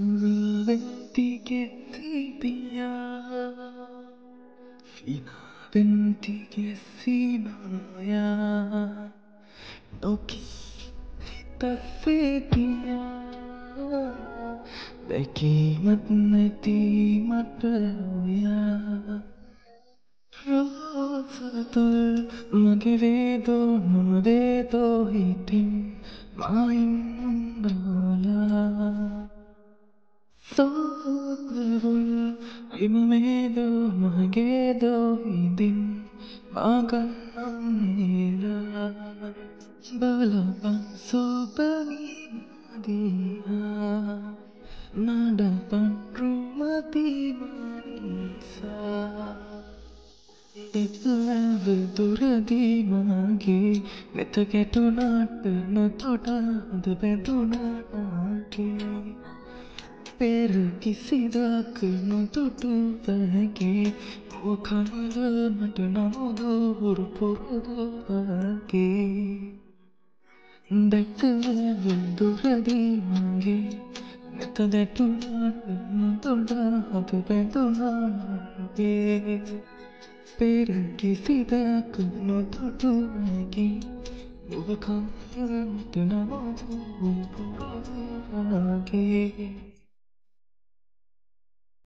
Relenti che ti pia fino a venti che si noia Toki hita se diya Beki mat ne ti mat roya Rosa tul magve do hitim Maim mbala Sokul immedo magedo idin maganamira balabam sobani diha nada panrumati manisa dev duradi mage netketu nat notota debeduna ke पैर किसी दाग न तोड़ू बहके वो खानवल मत नामोदो रुपोदो बहके देखते वो दुर्दी मांगे तो देखते न तोड़ा हाथ पे तोड़ा के पैर किसी दाग न तोड़ू बहके वो खानवल मत नामोदो रुपोदो बहके